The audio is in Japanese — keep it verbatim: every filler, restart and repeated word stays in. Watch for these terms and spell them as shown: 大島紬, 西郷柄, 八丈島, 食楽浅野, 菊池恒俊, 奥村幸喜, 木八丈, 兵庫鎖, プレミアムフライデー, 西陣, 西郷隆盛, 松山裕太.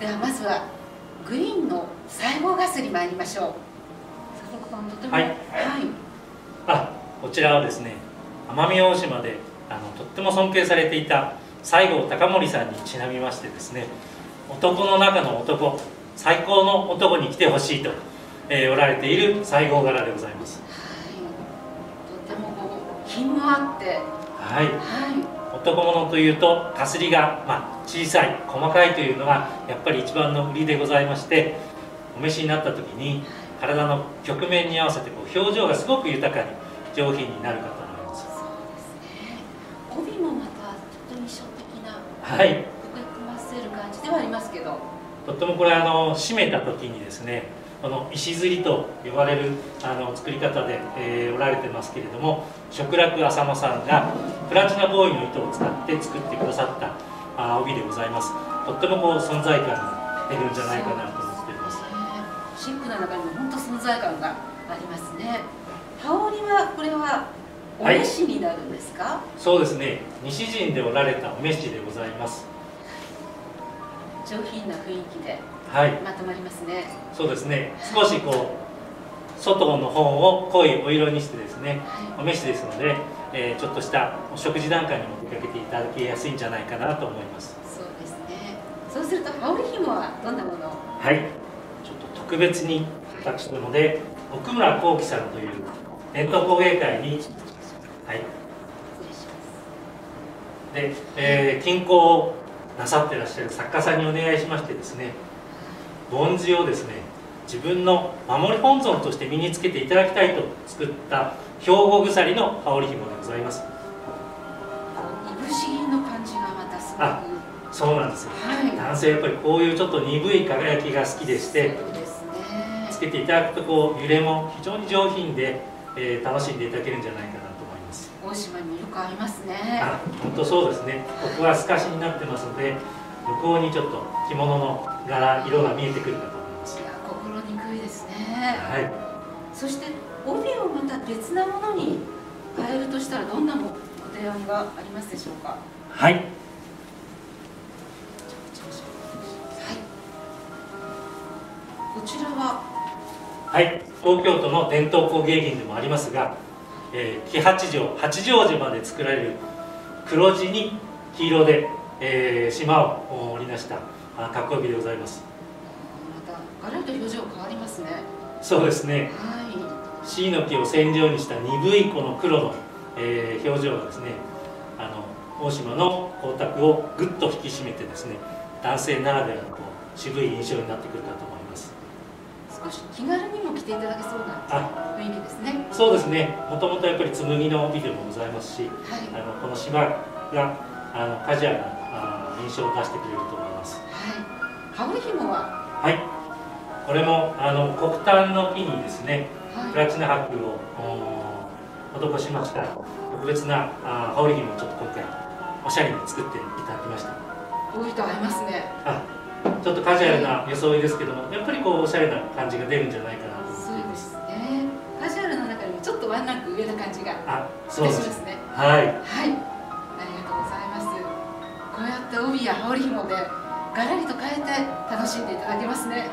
ではまずはグリーンの細胞ガスに参りましょう。佐藤さん、とても、はいはい、あ、こちらはですね、奄美大島であのとっても尊敬されていた西郷隆盛さんにちなみましてですね、男の中の男、最高の男に来てほしいと、えー、おられている西郷柄でございます。はい、とてもこう品もあって、はい、はい、男物というとかすりが、まあ、小さい細かいというのがやっぱり一番の売りでございまして、お召しになった時に体の曲面に合わせてこう表情がすごく豊かに上品になるかと思います。そうですね、帯もまたちょっと印象的な、はい、含ませる感じではありますけど、とってもこれあの締めた時にですね、この石吊りと呼ばれるあの作り方で、えー、おられてますけれども、食楽浅野さんがプラチナボーイの糸を使って作ってくださったあ帯でございます。とってもこう存在感が出るんじゃないかなと思っています。シンクな中にも本当存在感がありますね。羽織はこれはお召しになるんですか？はい、そうですね、西陣でおられたお召しでございます。上品な雰囲気でまとまりますね。はい、そうですね、少しこう外の方を濃いお色にしてですね、はい、お召しですので、えー、ちょっとしたお食事なんかにも出かけていただきやすいんじゃないかなと思います。そうですね、そうすると羽織紐はどんなものを？はい、ちょっと特別に私どもで奥村幸喜さんという伝統工芸会に、はい、で、えー、金工をなさってらっしゃる作家さんにお願いしましてですね、梵字をですね自分の守り本尊として身につけていただきたいと作った兵庫鎖の羽織紐でございます。いぶし銀の感じがまたすごく、あ、そうなんですよ。はい、男性やっぱりこういうちょっと鈍い輝きが好きでして、そうですね、つけていただくとこう揺れも非常に上品で、えー、楽しんでいただけるんじゃないかなと思います。大島にもよく合いますね。あ、本当そうですね。ここは透かしになってますので、向こうにちょっと着物の柄色が見えてくるかと思います。いや、心にくいですね。はい。そして帯をまた別なものに変えるとしたらどんなご提案がありますでしょうか。はい。はい。こちらは。はい。東京都の伝統工芸品でもありますが、えー、木八丈八丈島で作られる黒地に黄色で、えー、島を織りなした格好帯でございます。またガラッと表情変わりますね。そうですね、はい、シイの木を染料にした鈍いこの黒の、えー、表情がですね、あの大島の光沢をぐっと引き締めてですね、男性ならではのこう渋い印象になってくるかと思います。少し気軽にも着ていただけそうな雰囲気ですね。そうですね、もともとやっぱり紬の帯でもございますし、はい、あのこの島があのカジュアルな印象を出してくれると思います。羽織紐は、はい、これもあの黒檀の木にですね、はい、プラチナ箔を施しました特別な羽織紐をちょっと今回おしゃれに作っていただきました。多いと合いますね。あ、ちょっとカジュアルな装いですけども、やっぱりこうおしゃれな感じが出るんじゃないかなと思います。そうですね、カジュアルの中でもちょっとワンランク上な感じがいたしますね。はい、はい、ありがとうございます。こうやって帯や羽織紐でがらりと変えて楽しんでいただけますね。